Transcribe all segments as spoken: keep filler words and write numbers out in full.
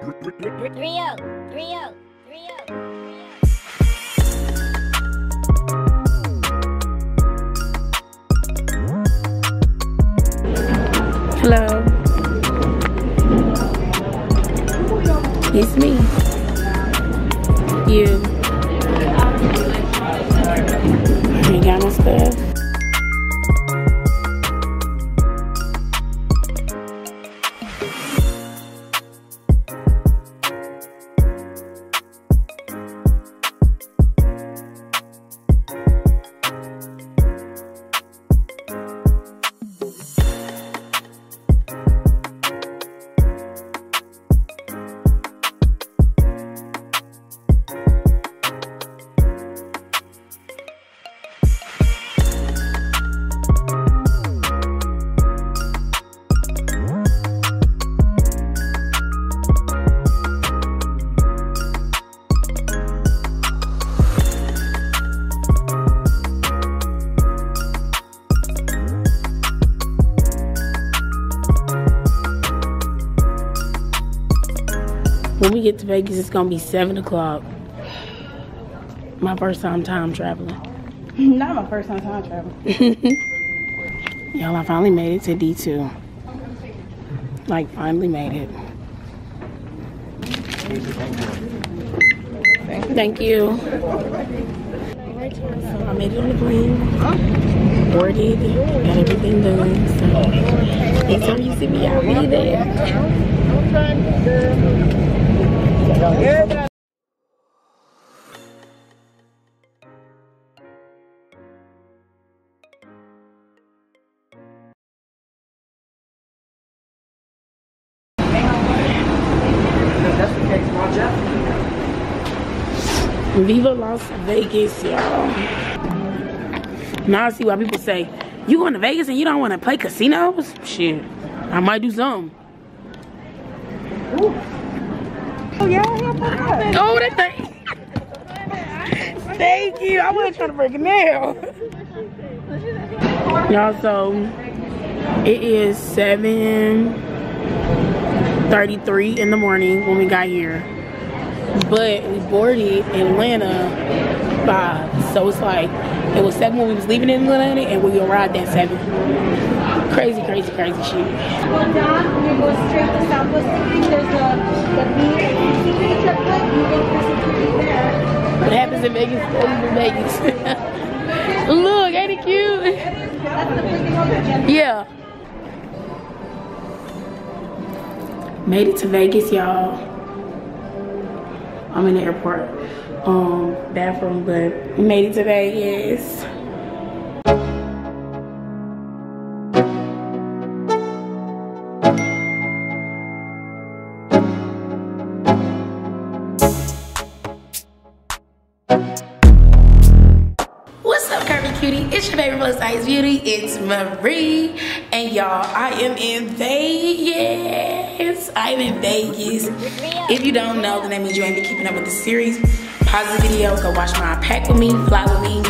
three oh, three oh, three oh. Hello. It's me. You. You got my stuff. When we get to Vegas, it's gonna be seven o'clock. My first time time traveling. Not my first time time traveling. Y'all, I finally made it to D two. Like, finally made it. Thank you. So I made it on the plane. Boarded, got everything done. So next time you see me, I'll be there. Yeah. Viva Las Vegas, y'all. Now I see why people say, you going to Vegas and you don't want to play casinos? Shit, I might do something. Ooh. Oh, yeah, yeah, oh, that thing. Thank you. I wasn't trying to break a nail. Y'all, so it is seven thirty-three in the morning when we got here. But we boarded Atlanta five. So it's like, it was seven when we was leaving in Atlanta and we arrived at seven. Crazy, crazy, crazy shit. Well, down, we go straight to Southwest. There's a, the what happens in Vegas stays in Vegas. Look, ain't it cute? Yeah. Made it to Vegas, y'all. I'm in the airport um, bathroom, but made it to Vegas. Beauty, it's Marie, and y'all, I am in Vegas. I am in Vegas. If you don't know, then that means you ain't been keeping up with the series. Pause the video, go watch my pack with me, fly with me,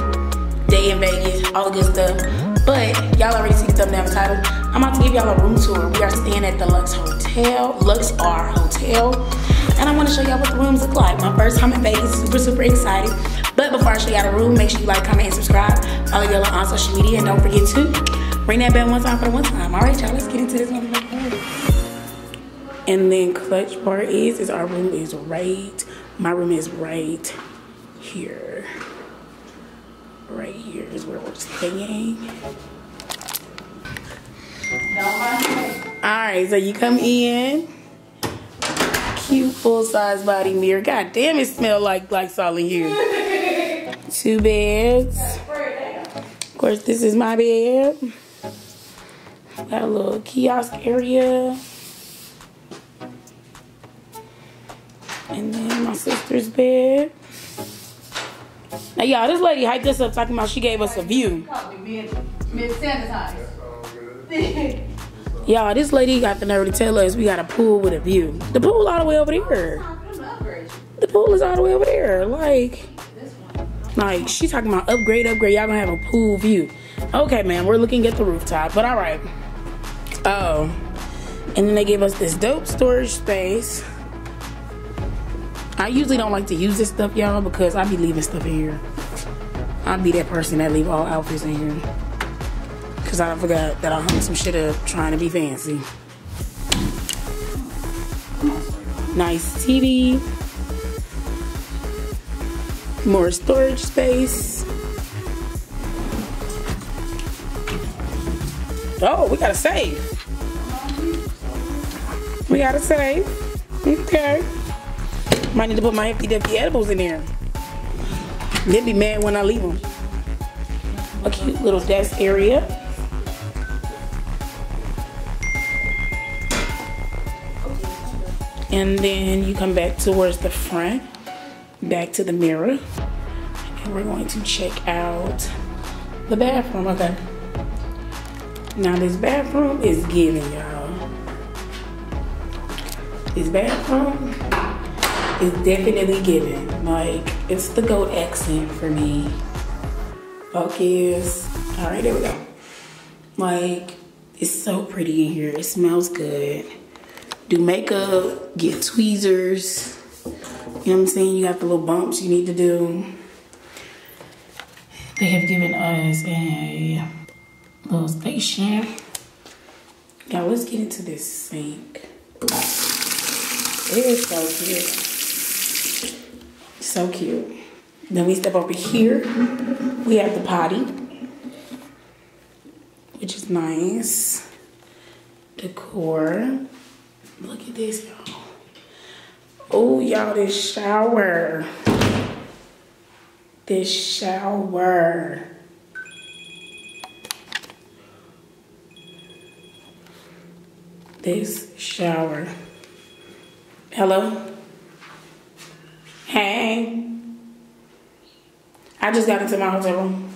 day in Vegas, all the good stuff. But y'all already see the thumbnail title. I'm about to give y'all a room tour. We are staying at the Lux Hotel, Luxor Hotel, and I want to show y'all what the rooms look like. My first time in Vegas, super, super excited. But before I show y'all the room, make sure you like, comment, and subscribe. Follow y'all on social media, and don't forget to ring that bell one time for the one time. All right, y'all, let's get into this one. And then clutch part is, is our room is right, my room is right here. Right here is where we're staying. All right, so you come in. Cute full-size body mirror. God damn, it smell like black salt in here. Two beds. Of course, this is my bed. Got a little kiosk area. And then my sister's bed. Now, y'all, this lady hyped us up talking about she gave us a view. Y'all, this lady got the nerve to tell us we got a pool with a view. The pool all the way over there. The pool is all the way over there. Like... Like, she's talking about upgrade, upgrade. Y'all gonna have a pool view. Okay, man, we're looking at the rooftop, but all right. Oh, and then they gave us this dope storage space. I usually don't like to use this stuff, y'all, because I be leaving stuff in here. I be that person that leave all outfits in here. Because I forgot that I hung some shit up trying to be fancy. Nice T V. More storage space. Oh, we gotta save. We gotta save. Okay. Might need to put my Hefty Defty edibles in there. They'll be mad when I leave them. A cute little desk area. And then you come back towards the front, back to the mirror. And we're going to check out the bathroom. Okay. Now this bathroom is giving, y'all. This bathroom is definitely giving. Like, it's the goat accent for me. Focus. Alright, there we go. Like, it's so pretty in here. It smells good. Do makeup, get tweezers. You know what I'm saying? You got the little bumps you need to do. They have given us a little station. Now, let's get into this sink. It is so cute. So cute. Then we step over here. We have the potty, which is nice. Decor. Look at this, y'all. Oh, y'all, this shower. This shower. This shower. Hello? Hey. I just got into my hotel room.